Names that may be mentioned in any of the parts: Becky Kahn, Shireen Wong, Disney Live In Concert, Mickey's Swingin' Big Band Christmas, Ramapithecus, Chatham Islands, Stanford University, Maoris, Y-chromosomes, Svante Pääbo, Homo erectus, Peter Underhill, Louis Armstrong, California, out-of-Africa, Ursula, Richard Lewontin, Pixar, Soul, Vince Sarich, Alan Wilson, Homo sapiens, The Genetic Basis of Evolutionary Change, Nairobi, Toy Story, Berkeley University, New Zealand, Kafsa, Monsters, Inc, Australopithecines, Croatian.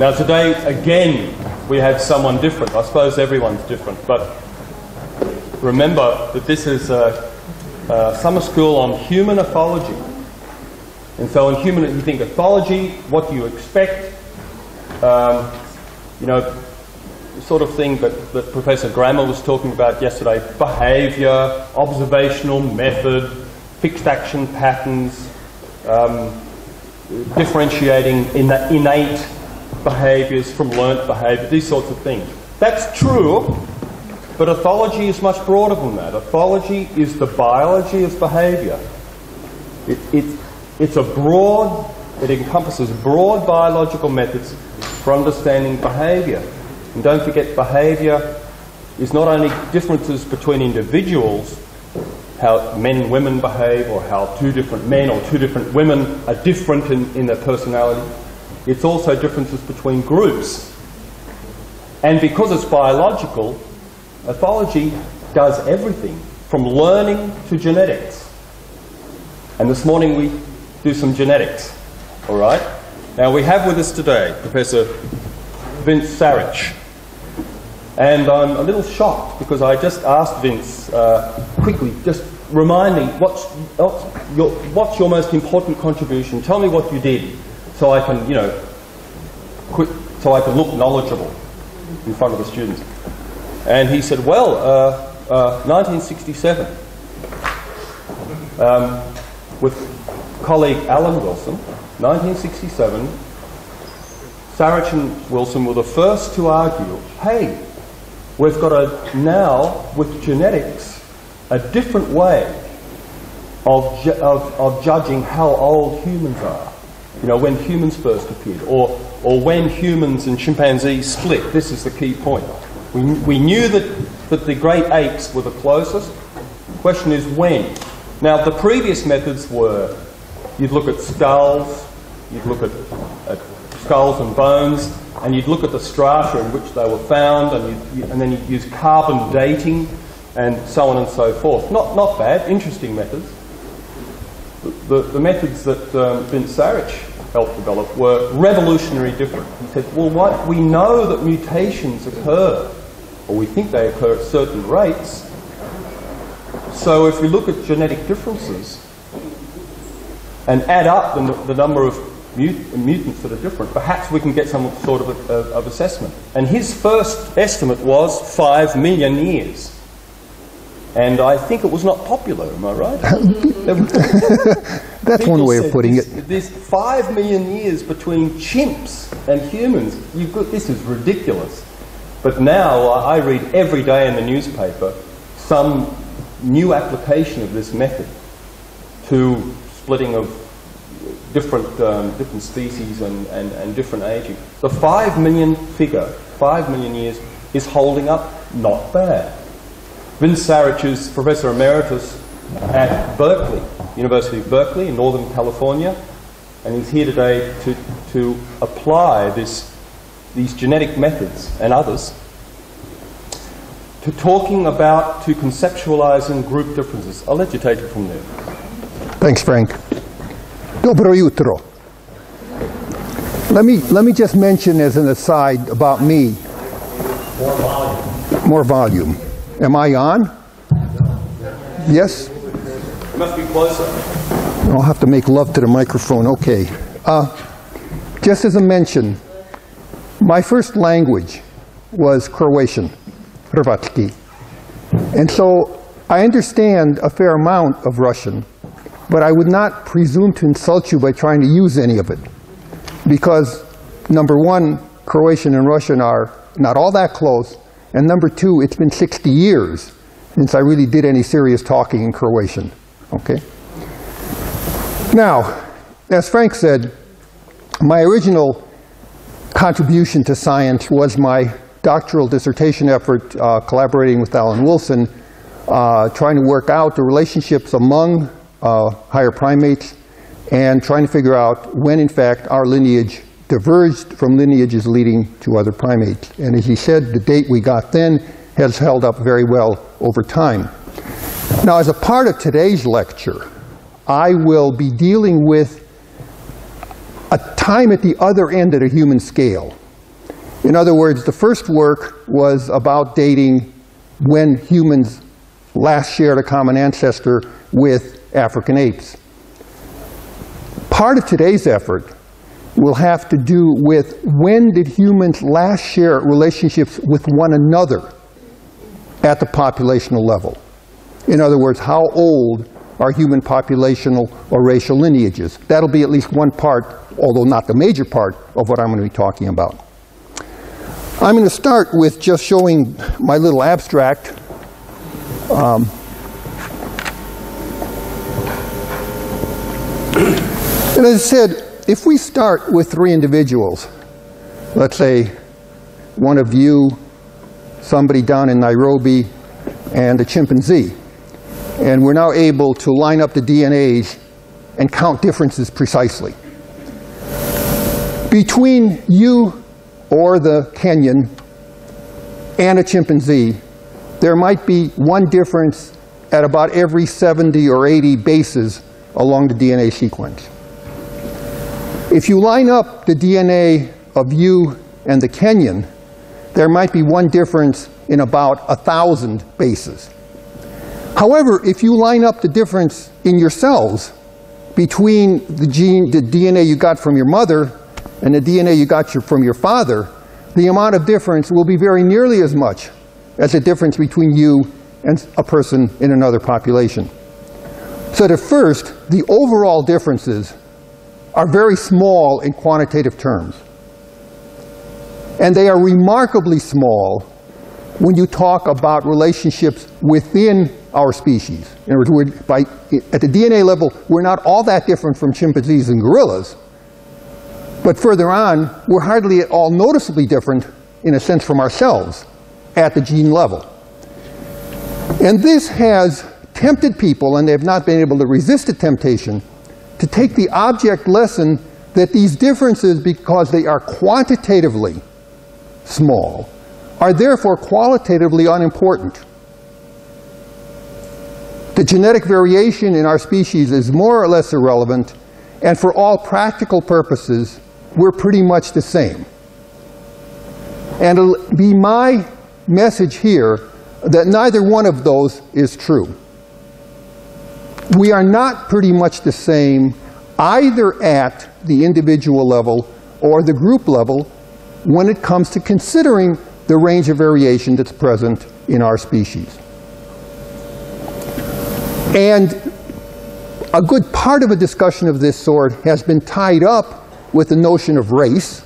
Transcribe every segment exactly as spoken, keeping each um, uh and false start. Now today, again, we have someone different. I suppose everyone's different, but remember that this is a, a summer school on human ethology. And so in human, you think ethology, what do you expect? Um, you know, the sort of thing that, that Professor Grammer was talking about yesterday, behaviour, observational method, fixed action patterns, um, differentiating in innate behaviours from learnt behaviour, these sorts of things. That's true, but ethology is much broader than that. Ethology is the biology of behaviour. It, it, it's a broad, it encompasses broad biological methods for understanding behaviour. And don't forget, behaviour is not only differences between individuals, how men and women behave, or how two different men or two different women are different in, in their personality. It's also differences between groups. And because it's biological, ethology does everything, from learning to genetics. And this morning we do some genetics, all right? Now we have with us today Professor Vince Sarich. And I'm a little shocked because I just asked Vince uh, quickly, just remind me, what's, what's, your, what's your most important contribution? Tell me what you did so I can, you know, quick, so I can look knowledgeable in front of the students. And he said, well, uh, uh, nineteen sixty-seven, um, with colleague Alan Wilson, nineteen sixty-seven, Sarich and Wilson were the first to argue, hey, we've got a, now, with genetics, a different way of, ju of, of judging how old humans are. You know, when humans first appeared, or, or when humans and chimpanzees split. This is the key point. We, we knew that, that the great apes were the closest. The question is when. Now, the previous methods were, you'd look at skulls, you'd look at, at skulls and bones, and you'd look at the strata in which they were found, and, you'd, and then you'd use carbon dating, and so on and so forth. Not, not bad, interesting methods. The, the methods that um, Vince Sarich helped develop were revolutionary different. He said, well, what, we know that mutations occur, or we think they occur at certain rates, so if we look at genetic differences and add up the, the number of mutants that are different, perhaps we can get some sort of, a, of assessment. And his first estimate was five million years. And I think it was not popular, am I right? That's one way of putting this, it. There's five million years between chimps and humans. You've got, this is ridiculous. But now I read every day in the newspaper some new application of this method to splitting of different, um, different species and, and, and different aging. The five million figure, five million years, is holding up not bad. Vince Sarich is Professor Emeritus at Berkeley, University of Berkeley in Northern California, and he's here today to, to apply this, these genetic methods and others to talking about, to conceptualizing group differences. I'll let you take it from there. Thanks, Frank. Dobro jutro. Let me, let me just mention as an aside about me. More volume. More volume. Am I on? Yes? You must be closer. I'll have to make love to the microphone. Okay. Uh, just as a mention, my first language was Croatian, Hrvatski. And so I understand a fair amount of Russian, but I would not presume to insult you by trying to use any of it. Because, number one, Croatian and Russian are not all that close, and number two, it's been sixty years since I really did any serious talking in Croatian, okay? Now, as Frank said, my original contribution to science was my doctoral dissertation effort, uh, collaborating with Alan Wilson, uh, trying to work out the relationships among Uh, higher primates, and trying to figure out when, in fact, our lineage diverged from lineages leading to other primates. And as he said, the date we got then has held up very well over time. Now, as a part of today's lecture, I will be dealing with a time at the other end of the human scale, In other words, the first work was about dating when humans last shared a common ancestor with African apes. Part of today's effort will have to do with when did humans last share relationships with one another at the populational level. In other words, how old are human populational or racial lineages? That'll be at least one part, although not the major part, of what I'm going to be talking about. I'm going to start with just showing my little abstract. Um, and as I said, if we start with three individuals, let's say one of you, somebody down in Nairobi, and a chimpanzee, and we're now able to line up the D N As and count differences precisely. Between you or the Kenyan and a chimpanzee, there might be one difference at about every seventy or eighty bases along the D N A sequence. If you line up the D N A of you and the Kenyan, there might be one difference in about a thousand bases. However, if you line up the difference in your cells between the gene, the D N A you got from your mother and the D N A you got your, from your father, the amount of difference will be very nearly as much as the difference between you and a person in another population. So at first, the overall differences are very small in quantitative terms. And they are remarkably small when you talk about relationships within our species. In other words, we're by, at the D N A level, we're not all that different from chimpanzees and gorillas. But further on, we're hardly at all noticeably different, in a sense, from ourselves at the gene level. And this has tempted people, and they have not been able to resist the temptation, to take the object lesson that these differences, because they are quantitatively small, are therefore qualitatively unimportant. The genetic variation in our species is more or less irrelevant, and for all practical purposes, we're pretty much the same. And it'll be my message here that neither one of those is true. We are not pretty much the same either at the individual level or the group level when it comes to considering the range of variation that's present in our species. And a good part of a discussion of this sort has been tied up with the notion of race.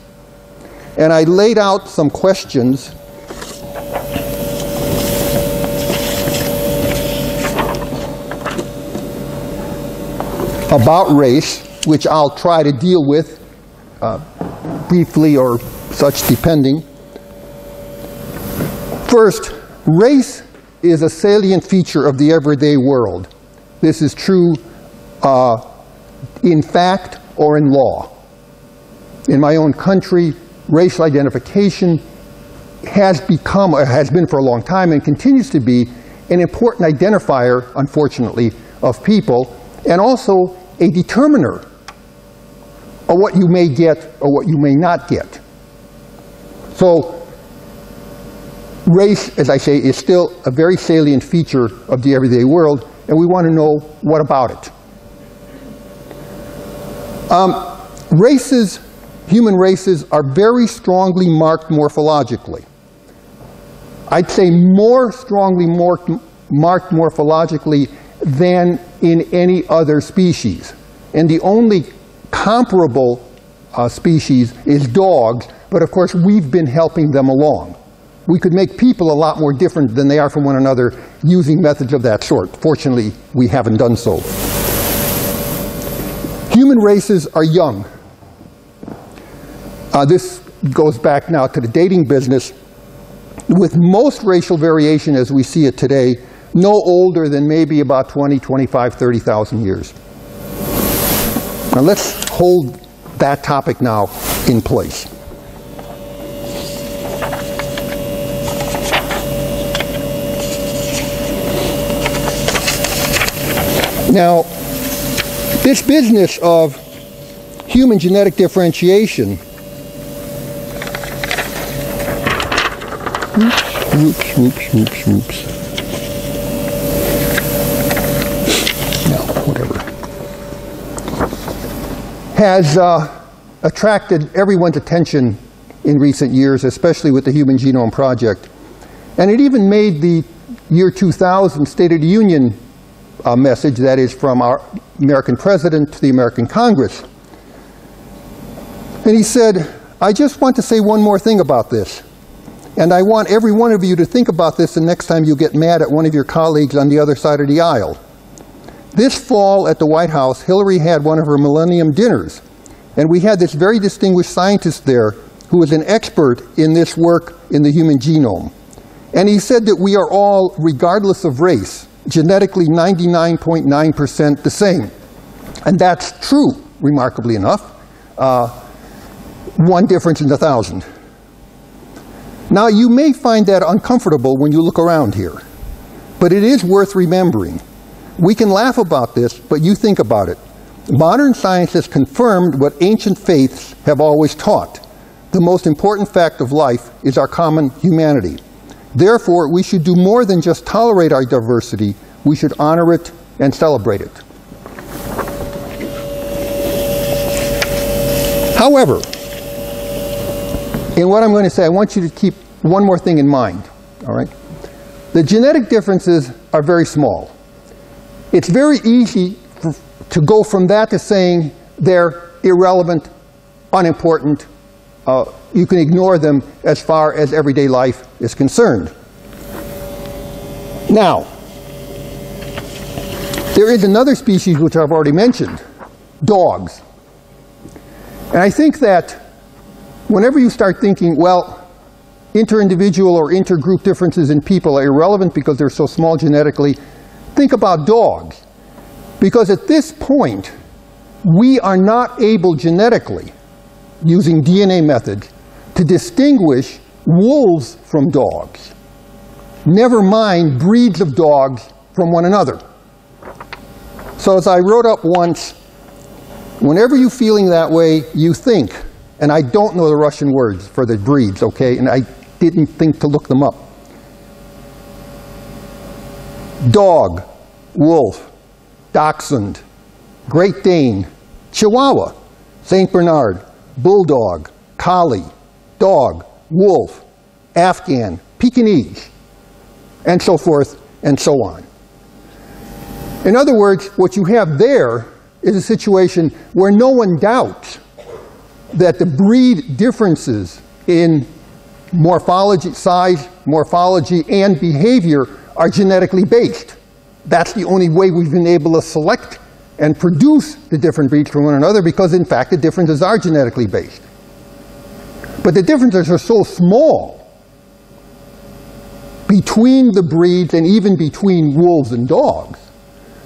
And I laid out some questions. About race, which I'll try to deal with uh, briefly or such, depending. First, race is a salient feature of the everyday world. This is true uh, in fact or in law. In my own country, racial identification has become, or has been for a long time and continues to be, an important identifier, unfortunately, of people, and also a determiner of what you may get or what you may not get. So race, as I say, is still a very salient feature of the everyday world, and we want to know what about it. Um, races, human races, are very strongly marked morphologically. I'd say more strongly marked, marked morphologically than in any other species. And the only comparable uh, species is dogs, but of course we've been helping them along. We could make people a lot more different than they are from one another using methods of that sort. Fortunately, we haven't done so. Human races are young. Uh, this goes back now to the dating business. With most racial variation as we see it today, no older than maybe about twenty, twenty-five, thirty thousand years. Now let's hold that topic now in place. Now, this business of human genetic differentiation Whoops, whoops, whoops, whoops. No, whatever. Has uh, attracted everyone's attention in recent years, especially with the Human Genome Project. And it even made the year two thousand State of the Union uh, message, that is, from our American president to the American Congress. And he said, I just want to say one more thing about this. And I want every one of you to think about this the next time you get mad at one of your colleagues on the other side of the aisle. This fall at the White House, Hillary had one of her Millennium dinners. And we had this very distinguished scientist there who was an expert in this work in the human genome. And he said that we are all, regardless of race, genetically ninety-nine point nine percent the same. And that's true, remarkably enough. Uh, one difference in a thousand. Now, you may find that uncomfortable when you look around here, but it is worth remembering. We can laugh about this, but you think about it. Modern science has confirmed what ancient faiths have always taught. The most important fact of life is our common humanity. Therefore, we should do more than just tolerate our diversity. We should honor it and celebrate it. However, in what I'm going to say, I want you to keep one more thing in mind. All right? The genetic differences are very small. It's very easy for, to go from that to saying they're irrelevant, unimportant. Uh, you can ignore them as far as everyday life is concerned. Now, there is another species which I've already mentioned, dogs. And I think that whenever you start thinking, well, inter-individual or intergroup differences in people are irrelevant because they're so small genetically, think about dogs. Because at this point, we are not able genetically, using D N A methods, to distinguish wolves from dogs. Never mind breeds of dogs from one another. So as I wrote up once, whenever you're feeling that way, you think. And I don't know the Russian words for the breeds, okay? And I didn't think to look them up. Dog, wolf, dachshund, Great Dane, Chihuahua, Saint Bernard, bulldog, collie, dog, wolf, Afghan, Pekingese, and so forth and so on. In other words, what you have there is a situation where no one doubts that the breed differences in morphology, size, morphology, and behavior are genetically based. That's the only way we've been able to select and produce the different breeds from one another, because in fact the differences are genetically based. But the differences are so small between the breeds and even between wolves and dogs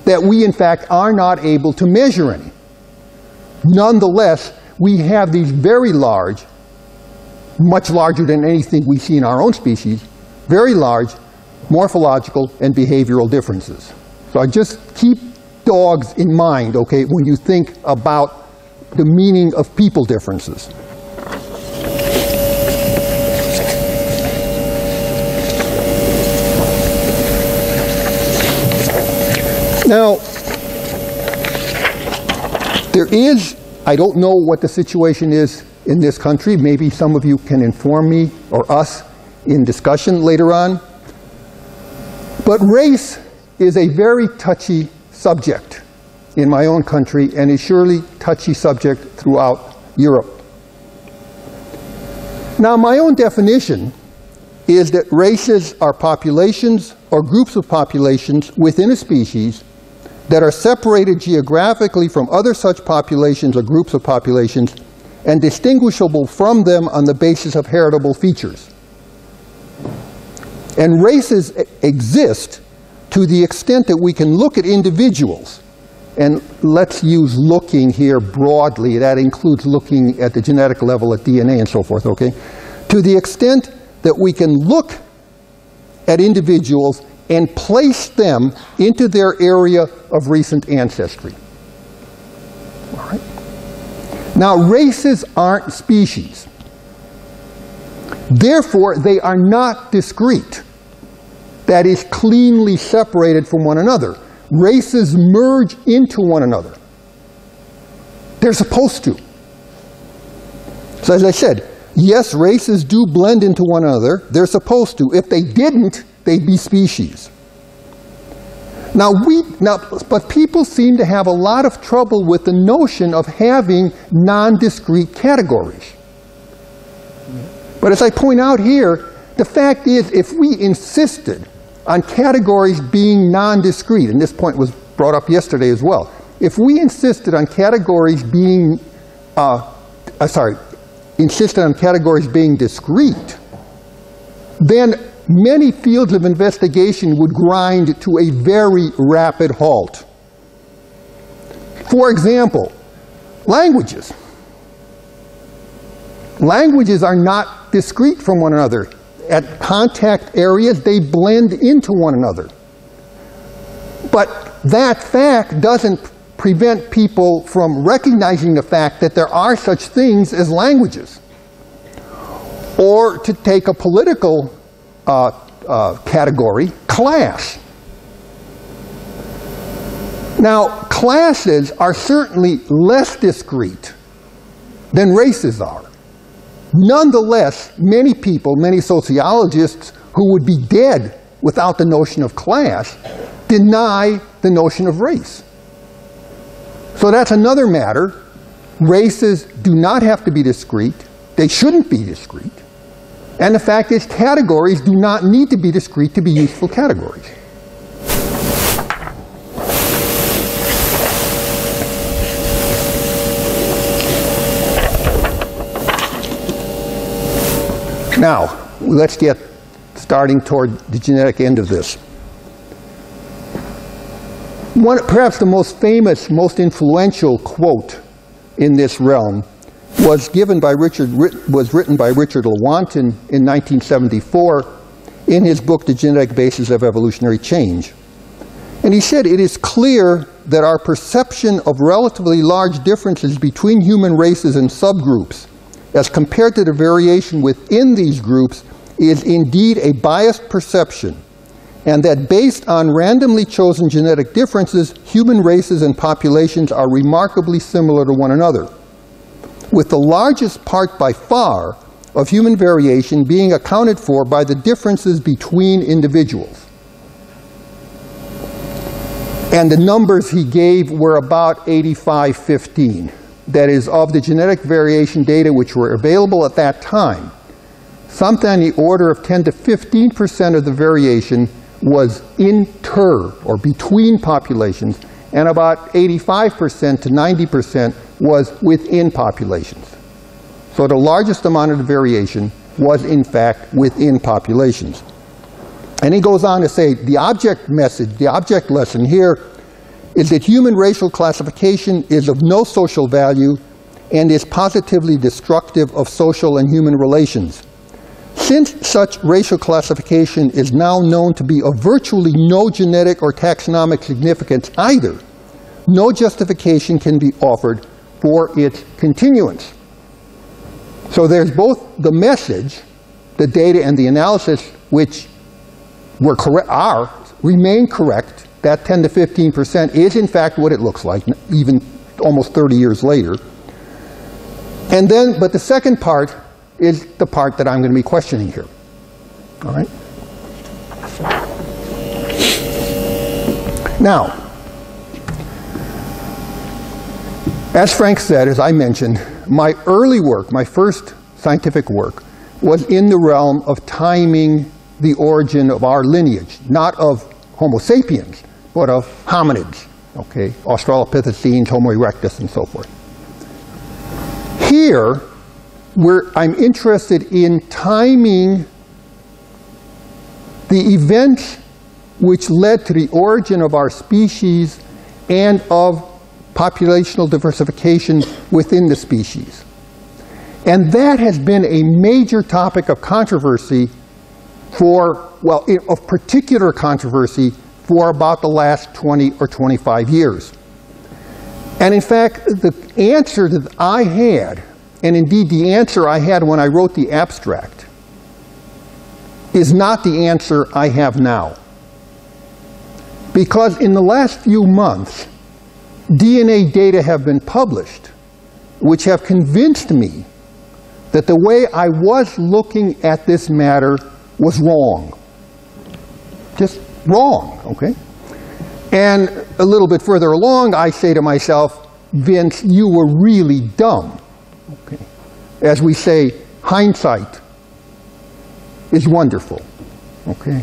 that we in fact are not able to measure any. Nonetheless, we have these very large, much larger than anything we see in our own species, very large morphological and behavioral differences. So I just keep dogs in mind, okay, when you think about the meaning of people differences. Now, there is, I don't know what the situation is in this country. Maybe some of you can inform me or us in discussion later on. But race is a very touchy subject in my own country, and a surely touchy subject throughout Europe. Now, my own definition is that races are populations or groups of populations within a species that are separated geographically from other such populations or groups of populations and distinguishable from them on the basis of heritable features. And races exist to the extent that we can look at individuals, and let's use looking here broadly, that includes looking at the genetic level, at D N A and so forth, okay? To the extent that we can look at individuals and place them into their area of recent ancestry. All right. Now, races aren't species. Therefore, they are not discrete. That is, cleanly separated from one another. Races merge into one another. They're supposed to. So as I said, yes, races do blend into one another. They're supposed to. If they didn't, they'd be species. Now we, now, but people seem to have a lot of trouble with the notion of having non-discrete categories. But as I point out here, the fact is, if we insisted on categories being non-discrete, and this point was brought up yesterday as well, if we insisted on categories being, uh, uh, sorry, insisted on categories being discrete, then many fields of investigation would grind to a very rapid halt. For example, languages. Languages are not discrete from one another. At contact areas, they blend into one another. But that fact doesn't prevent people from recognizing the fact that there are such things as languages. Or to take a political uh, uh, category, class. Now, classes are certainly less discrete than races are. Nonetheless, many people, many sociologists who would be dead without the notion of class, deny the notion of race. So that's another matter. Races do not have to be discrete. They shouldn't be discrete. And the fact is, categories do not need to be discrete to be useful categories. Now, let's get starting toward the genetic end of this. One, perhaps the most famous, most influential quote in this realm was given by Richard, was written by Richard Lewontin in nineteen seventy-four in his book, The Genetic Basis of Evolutionary Change. And he said, "It is clear that our perception of relatively large differences between human races and subgroups as compared to the variation within these groups is indeed a biased perception, and that based on randomly chosen genetic differences, human races and populations are remarkably similar to one another, with the largest part by far of human variation being accounted for by the differences between individuals." And the numbers he gave were about eighty-five fifteen. That is, of the genetic variation data which were available at that time, something in the order of ten to fifteen percent of the variation was inter, or between populations, and about eighty-five percent to ninety percent was within populations. So the largest amount of the variation was, in fact, within populations. And he goes on to say, the object message, the object lesson here, is that human racial classification is of no social value and is positively destructive of social and human relations. Since such racial classification is now known to be of virtually no genetic or taxonomic significance either, no justification can be offered for its continuance. So there's both the message, the data and the analysis, which were correct, are, remain correct. That ten to fifteen percent is, in fact, what it looks like, even almost thirty years later. And then, but the second part is the part that I'm going to be questioning here. All right? Now, as Frank said, as I mentioned, my early work, my first scientific work, was in the realm of timing the origin of our lineage, not of Homo sapiens, but of hominids, okay, Australopithecines, Homo erectus, and so forth. Here, we're, I'm interested in timing the events which led to the origin of our species and of populational diversification within the species. And that has been a major topic of controversy for, well, of particular controversy for about the last twenty or twenty-five years. And in fact, the answer that I had, and indeed the answer I had when I wrote the abstract, is not the answer I have now. Because in the last few months, D N A data have been published, which have convinced me that the way I was looking at this matter was wrong. Just wrong, okay? And a little bit further along, I say to myself, Vince, you were really dumb. Okay. As we say, hindsight is wonderful. Okay.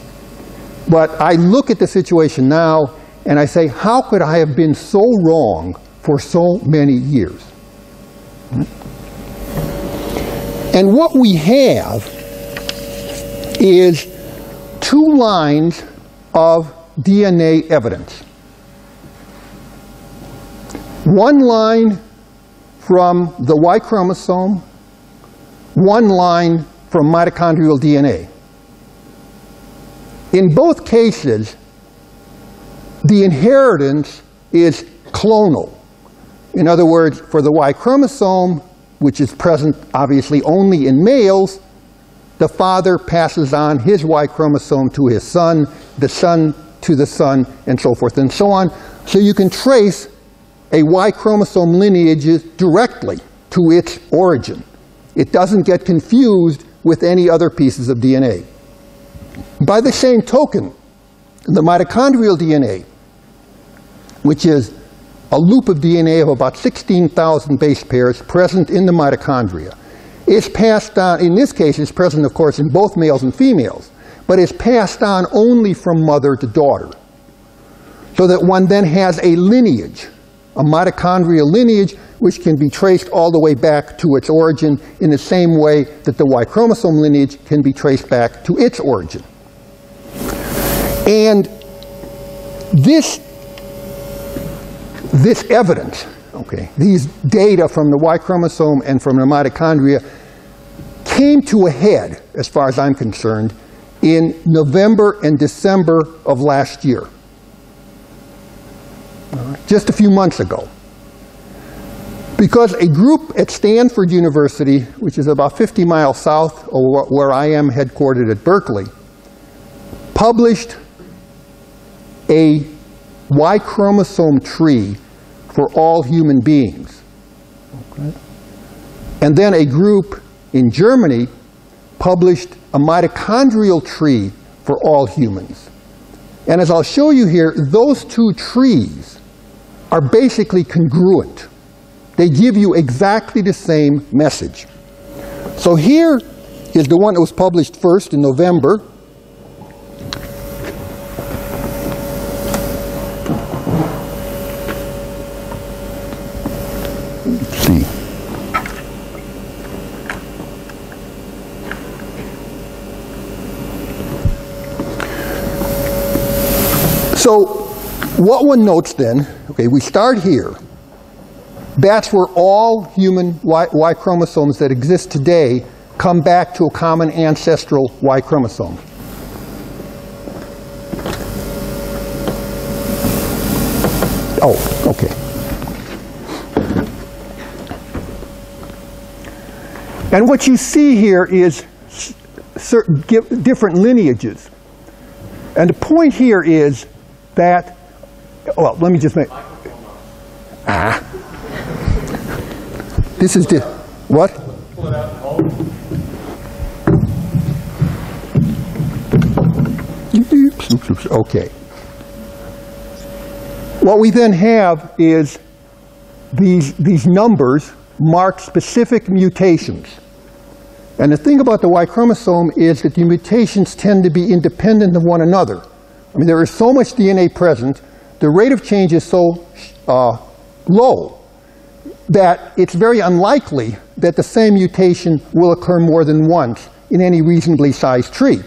But I look at the situation now and I say, how could I have been so wrong for so many years? And what we have is two lines of D N A evidence. One line from the Y chromosome, one line from mitochondrial D N A. In both cases, the inheritance is clonal. In other words, for the Y chromosome, which is present obviously only in males, the father passes on his Y chromosome to his son, the son to the son, and so forth and so on. So you can trace a Y chromosome lineage directly to its origin. It doesn't get confused with any other pieces of D N A. By the same token, the mitochondrial D N A, which is a loop of D N A of about sixteen thousand base pairs present in the mitochondria, is passed on, in this case it's present of course in both males and females, but is passed on only from mother to daughter. So that one then has a lineage, a mitochondrial lineage, which can be traced all the way back to its origin in the same way that the Y chromosome lineage can be traced back to its origin. And this, this evidence, okay, these data from the Y chromosome and from the mitochondria came to a head, as far as I'm concerned, in November and December of last year. Just a few months ago. Because a group at Stanford University, which is about fifty miles south of where I am headquartered at Berkeley, published a Y chromosome tree for all human beings. Okay. And then a group in Germany published a mitochondrial tree for all humans. And as I'll show you here, those two trees are basically congruent. They give you exactly the same message. So here is the one that was published first in November. So what one notes then, okay, we start here. That's where all human Y, Y chromosomes that exist today come back to a common ancestral Y chromosome. Oh, okay. And what you see here is certain different lineages. And the point here is that, well, let me just make, ah, this is the, what? Okay. What we then have is these, these numbers mark specific mutations. And the thing about the Y chromosome is that the mutations tend to be independent of one another. I mean, there is so much D N A present, the rate of change is so uh, low that it's very unlikely that the same mutation will occur more than once in any reasonably sized tree.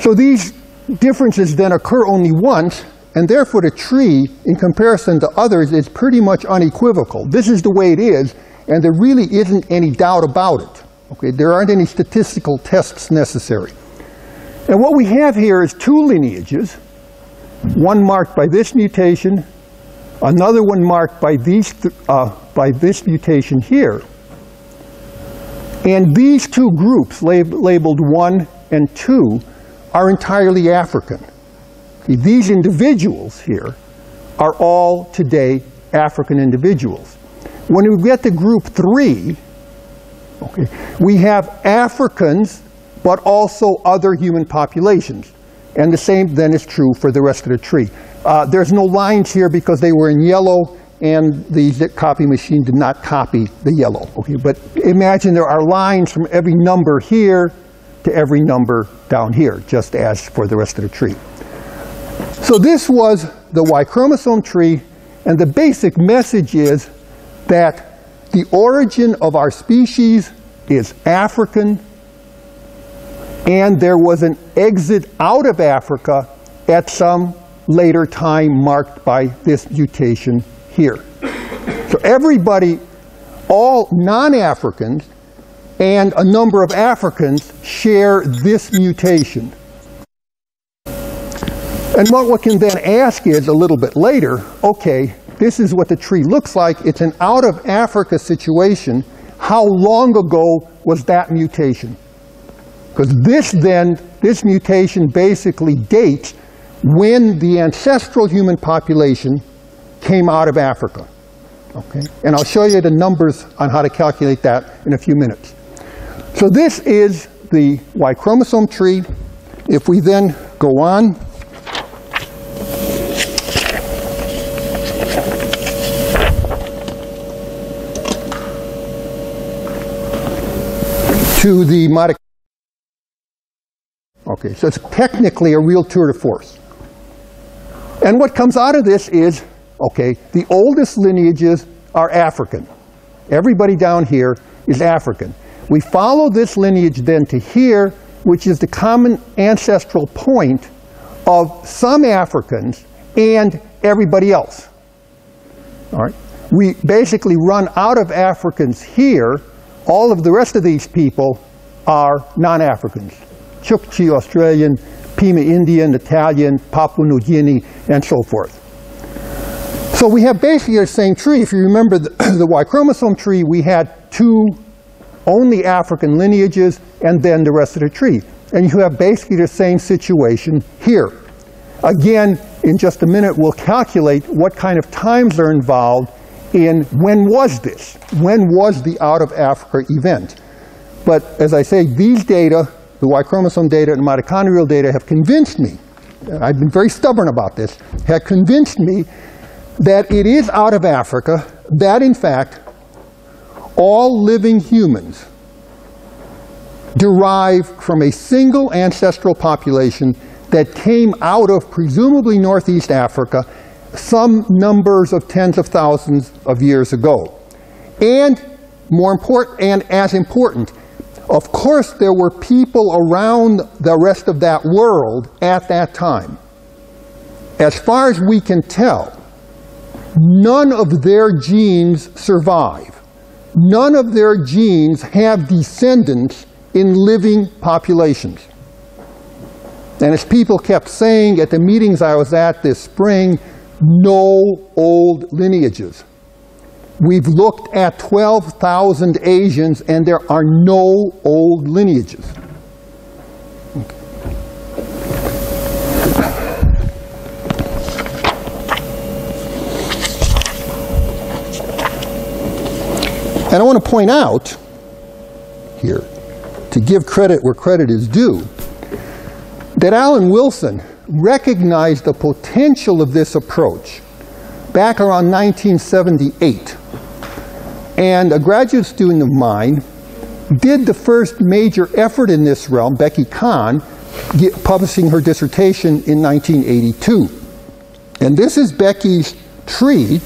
So these differences then occur only once, and therefore the tree, in comparison to others, is pretty much unequivocal. This is the way it is, and there really isn't any doubt about it. Okay, there aren't any statistical tests necessary. And what we have here is two lineages, one marked by this mutation, another one marked by, these th uh, by this mutation here. And these two groups, lab labeled one and two are entirely African. Okay, these individuals here are all today African individuals. When we get to group three, okay, we have Africans, but also other human populations. And the same then is true for the rest of the tree. Uh, there's no lines here because they were in yellow and the copy machine did not copy the yellow. Okay, but imagine there are lines from every number here to every number down here, just as for the rest of the tree. So this was the Y chromosome tree, and the basic message is that the origin of our species is African, and there was an exit out of Africa at some later time marked by this mutation here. So everybody, all non-Africans and a number of Africans, share this mutation. And what one can then ask is a little bit later, okay, this is what the tree looks like. It's an out-of-Africa situation. How long ago was that mutation? Because this then, this mutation basically dates when the ancestral human population came out of Africa. Okay? And I'll show you the numbers on how to calculate that in a few minutes. So this is the Y chromosome tree. If we then go on, to the mitochondria. Okay, so it's technically a real tour de force. And what comes out of this is, okay, the oldest lineages are African. Everybody down here is African. We follow this lineage then to here, which is the common ancestral point of some Africans and everybody else. All right, we basically run out of Africans here. All of the rest of these people are non-Africans. Chukchi, Australian, Pima Indian, Italian, Papua New Guinea, and so forth. So we have basically the same tree. If you remember the, the Y chromosome tree, we had two only African lineages and then the rest of the tree. And you have basically the same situation here. Again, in just a minute, we'll calculate what kind of times are involved in when was this? When was the out-of-Africa event? But as I say, these data, the Y chromosome data and mitochondrial data, have convinced me, I've been very stubborn about this, have convinced me that it is out of Africa, that in fact, all living humans derive from a single ancestral population that came out of presumably Northeast Africa some numbers of tens of thousands of years ago. And more important, and as important, of course there were people around the rest of that world at that time. As far as we can tell, none of their genes survive. None of their genes have descendants in living populations. And as people kept saying at the meetings I was at this spring, no old lineages. We've looked at twelve thousand Asians and there are no old lineages. Okay. And I want to point out here, to give credit where credit is due, that Alan Wilson recognized the potential of this approach back around nineteen seventy-eight. And a graduate student of mine did the first major effort in this realm, Becky Kahn, publishing her dissertation in nineteen eighty-two. And this is Becky's tree,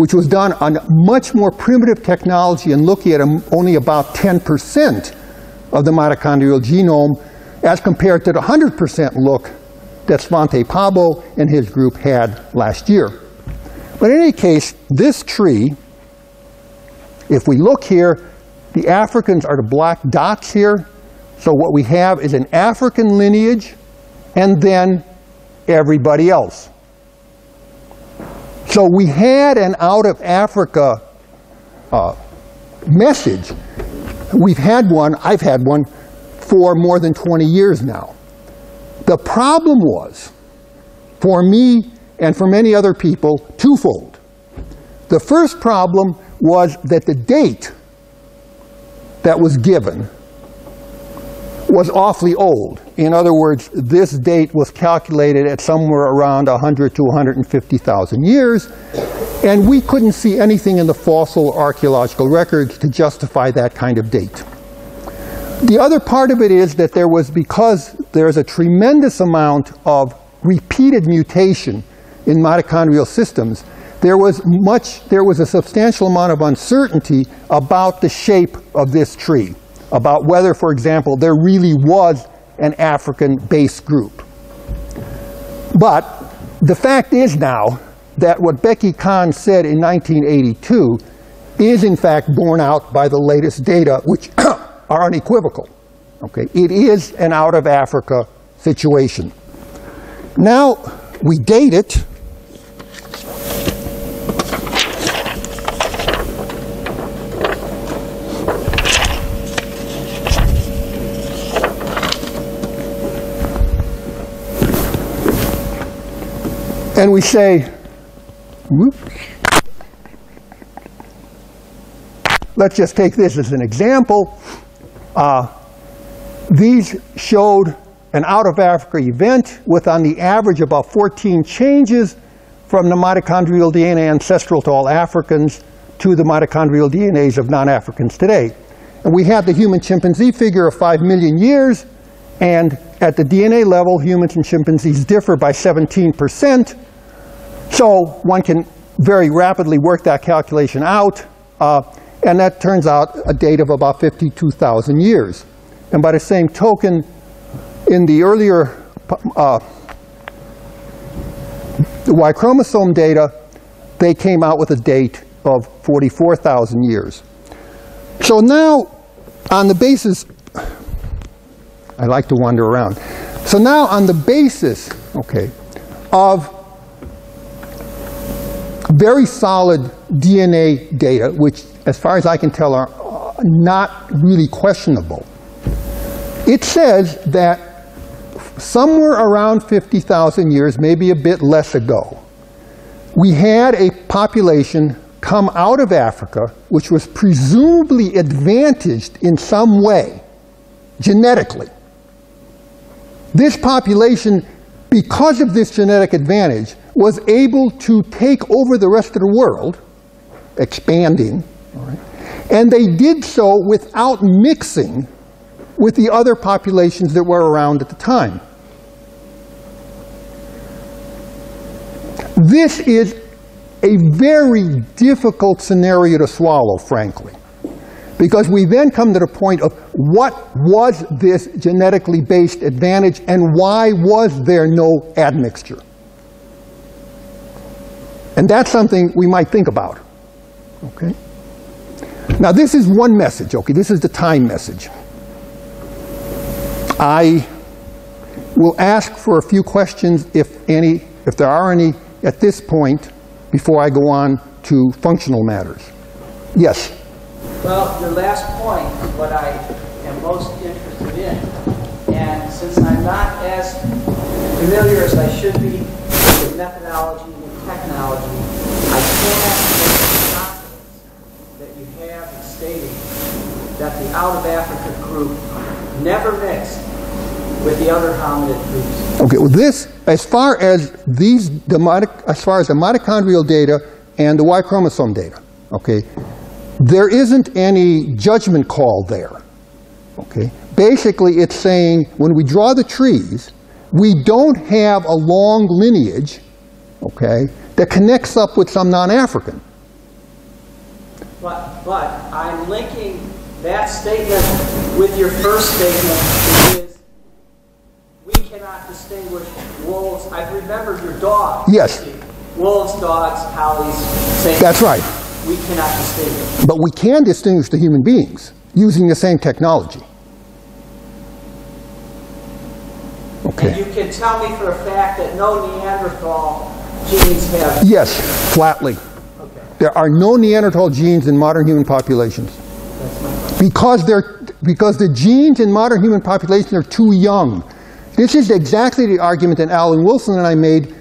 which was done on much more primitive technology and looking at only about ten percent of the mitochondrial genome, as compared to the one hundred percent look that Svante Pääbo and his group had last year. But in any case, this tree, if we look here, the Africans are the black dots here. So what we have is an African lineage and then everybody else. So we had an out of Africa uh, message. We've had one, I've had one, for more than twenty years now. The problem was, for me and for many other people, twofold. The first problem was that the date that was given was awfully old. In other words, this date was calculated at somewhere around one hundred to one hundred fifty thousand years, and we couldn't see anything in the fossil or archaeological records to justify that kind of date. The other part of it is that there was, because there's a tremendous amount of repeated mutation in mitochondrial systems, there was much, there was a substantial amount of uncertainty about the shape of this tree, about whether, for example, there really was an African base group. But the fact is now that what Becky Kahn said in nineteen eighty-two is in fact borne out by the latest data, which are unequivocal. Okay? It is an out-of-Africa situation. Now we date it. And we say, whoops. Let's just take this as an example. Uh, these showed an out-of-Africa event with, on the average, about fourteen changes from the mitochondrial D N A ancestral to all Africans to the mitochondrial D N As of non-Africans today. And we had the human-chimpanzee figure of five million years, and at the D N A level, humans and chimpanzees differ by seventeen percent. So one can very rapidly work that calculation out, uh, and that turns out a date of about fifty-two thousand years. And by the same token, in the earlier uh, the Y chromosome data, they came out with a date of forty-four thousand years. So now, on the basis, I like to wander around. So now, on the basis, okay, of very solid D N A data, which, as far as I can tell, are not really questionable, it says that somewhere around fifty thousand years, maybe a bit less ago, we had a population come out of Africa, which was presumably advantaged in some way, genetically. This population, because of this genetic advantage, was able to take over the rest of the world, expanding, all right, and they did so without mixing with the other populations that were around at the time. This is a very difficult scenario to swallow, frankly, because we then come to the point of what was this genetically based advantage and why was there no admixture? And that's something we might think about. Okay? Now this is one message, okay? This is the time message. I will ask for a few questions, if any, if there are any, at this point before I go on to functional matters. Yes? Well, your last point is what I am most interested in, and since I'm not as familiar as I should be with methodology and technology, I cannot make the confidence that you have in stating that the out-of-Africa group never mixed with the other hominid groups. Okay, well this, as far as these, the mitoc as far as the mitochondrial data and the Y chromosome data, okay, there isn't any judgment call there, okay? Basically, it's saying when we draw the trees, we don't have a long lineage, okay, that connects up with some non-African. But, but I'm linking that statement with your first statement, which is we cannot distinguish wolves. I remember your dog. Yes. Wolves, dogs, howlies, same. That's right. We cannot distinguish. But we can distinguish the human beings using the same technology. Okay. And you can tell me for a fact that no Neanderthal genes have... Yes, flatly. Okay. There are no Neanderthal genes in modern human populations. Because they're, because the genes in modern human population are too young. This is exactly the argument that Alan Wilson and I made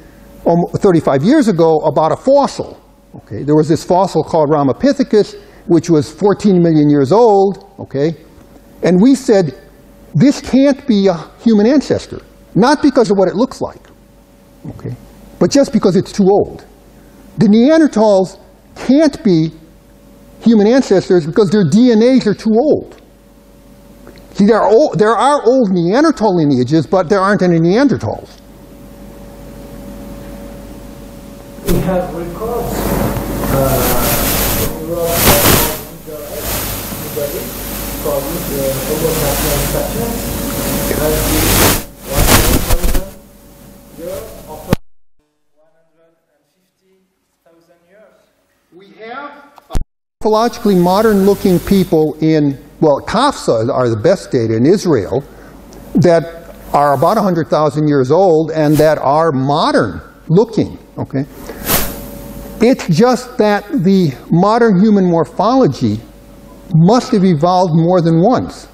thirty-five years ago about a fossil. Okay, there was this fossil called Ramapithecus, which was fourteen million years old, okay, and we said this can't be a human ancestor, not because of what it looks like, okay, but just because it's too old. The Neanderthals can't be human ancestors because their D N As are too old. See, there are old, there are old Neanderthal lineages, but there aren't any Neanderthals. We have records uh, in Europe of the Nairobi, probably the Homo sapiens, has been one hundred thousand years, often one hundred fifty thousand years. We have morphologically modern-looking people in, well, Kafsa are the best data in Israel, that are about one hundred thousand years old and that are modern-looking. Okay, it's just that the modern human morphology must have evolved more than once.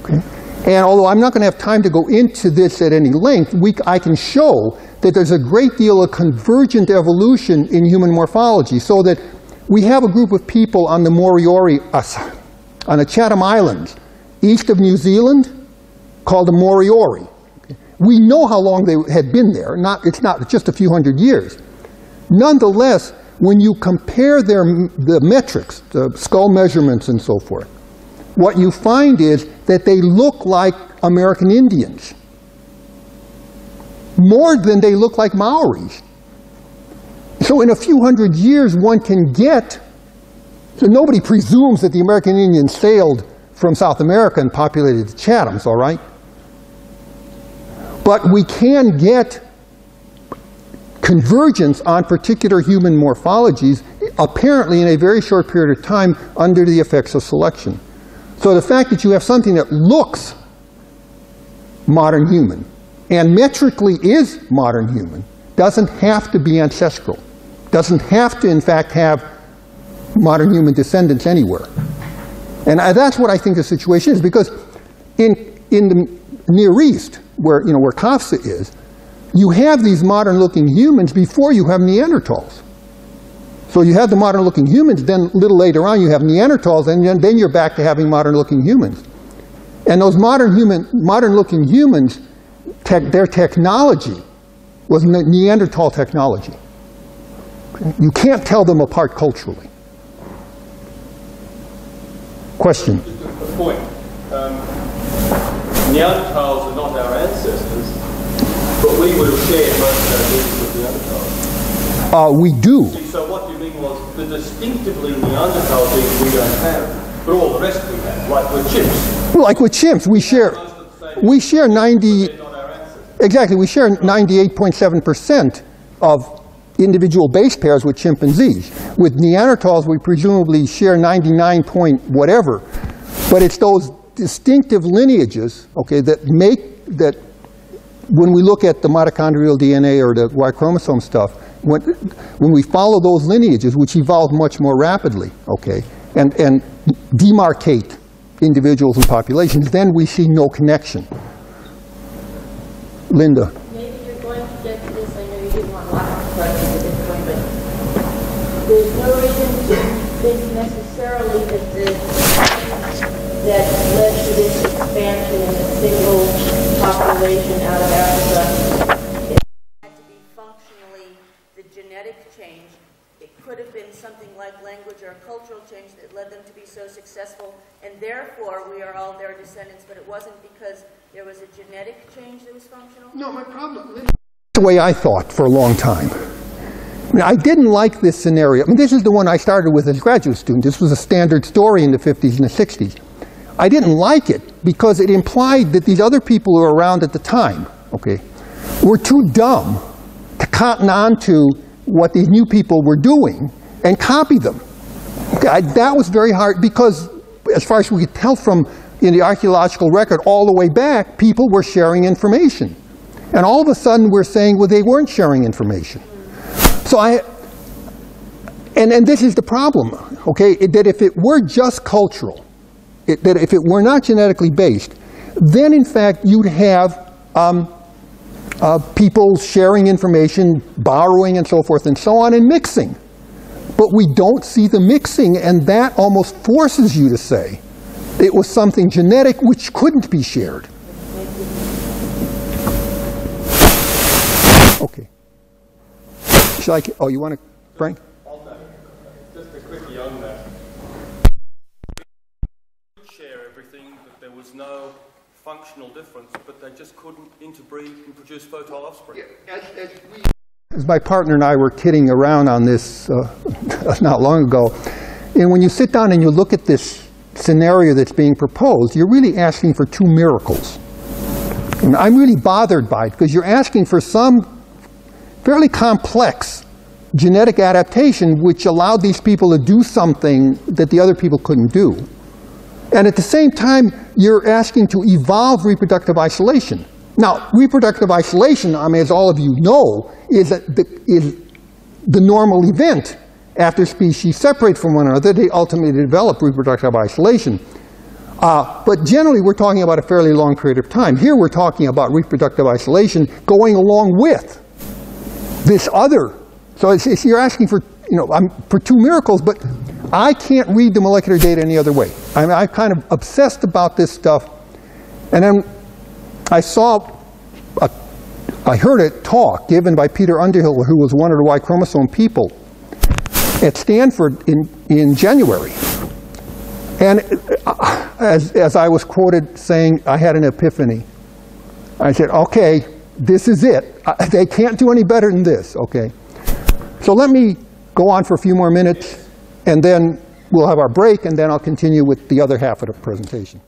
Okay, and although I'm not going to have time to go into this at any length, we, I can show that there's a great deal of convergent evolution in human morphology, so that we have a group of people on the Moriori, on the Chatham Islands, east of New Zealand, called the Moriori. We know how long they had been there. Not, it's not just a few hundred years. Nonetheless, when you compare their, the metrics, the skull measurements and so forth, what you find is that they look like American Indians more than they look like Maoris. So in a few hundred years, one can get, so nobody presumes that the American Indians sailed from South America and populated the Chathams, all right? But we can get convergence on particular human morphologies, apparently in a very short period of time, under the effects of selection. So the fact that you have something that looks modern human, and metrically is modern human, doesn't have to be ancestral. Doesn't have to, in fact, have modern human descendants anywhere. And I, that's what I think the situation is, because in, in the Near East, where, you know, where Kafsa is, you have these modern-looking humans before you have Neanderthals. So you have the modern-looking humans, then a little later on you have Neanderthals, and then, then you're back to having modern-looking humans. And those modern human, modern-looking humans, te their technology was Neanderthal technology. You can't tell them apart culturally. Question? Just a point. Um, Neanderthals are not our ancestors, but we would have shared most of our genes with Neanderthals. Uh, we do. See, so what you mean was the distinctively Neanderthal genes we don't have, but all the rest we have, like with chimps. Well, like with chimps, we share, we share ninety. Exactly, we share ninety-eight point seven percent of individual base pairs with chimpanzees. With Neanderthals, we presumably share ninety-nine point whatever, but it's those distinctive lineages, okay, that make that when we look at the mitochondrial D N A or the Y chromosome stuff, when, when we follow those lineages, which evolve much more rapidly, okay, and, and demarcate individuals and populations, then we see no connection. Linda. Maybe you're going to get to this, I know you didn't want a lot of questions at this point, but there's no reason to think necessarily that the that led to this expansion in a single population out of Africa. It had to be functionally the genetic change. It could have been something like language or cultural change that led them to be so successful, and therefore we are all their descendants, but it wasn't because there was a genetic change that was functional? No, my problem... That's the way I thought for a long time. I mean, I didn't like this scenario. I mean, this is the one I started with as a graduate student. This was a standard story in the fifties and the sixties. I didn't like it because it implied that these other people who were around at the time, okay, were too dumb to cotton on to what these new people were doing and copy them. Okay, I, that was very hard because, as far as we could tell from in the archaeological record all the way back, people were sharing information. And all of a sudden we're saying, well, they weren't sharing information. So I, and, and this is the problem, okay, that if it were just cultural, it, that if it were not genetically based, then in fact you'd have um, uh, people sharing information, borrowing and so forth and so on, and mixing. But we don't see the mixing, and that almost forces you to say it was something genetic which couldn't be shared. Okay. Shall I? Oh, you want to, Frank? Just a quickie on that. They could share everything, but there was no functional difference, but they just couldn't interbreed and produce fertile offspring. Yeah. As, as we As my partner and I were kidding around on this uh, not long ago, and when you sit down and you look at this scenario that's being proposed, you're really asking for two miracles. And I'm really bothered by it, because you're asking for some fairly complex genetic adaptation which allowed these people to do something that the other people couldn't do. And at the same time, you're asking to evolve reproductive isolation. Now, reproductive isolation, I mean, as all of you know, is, a, the, is the normal event. After species separate from one another, they ultimately develop reproductive isolation. Uh, but generally, we're talking about a fairly long period of time. Here, we're talking about reproductive isolation going along with this other. So it's, it's, you're asking for, you know, um, for two miracles, but I can't read the molecular data any other way. I mean, I'm kind of obsessed about this stuff, and then I saw, a, I heard a talk given by Peter Underhill, who was one of the Y chromosome people, at Stanford in, in January. And as, as I was quoted saying, I had an epiphany. I said, okay, this is it. They can't do any better than this, okay? So let me go on for a few more minutes, and then we'll have our break, and then I'll continue with the other half of the presentation.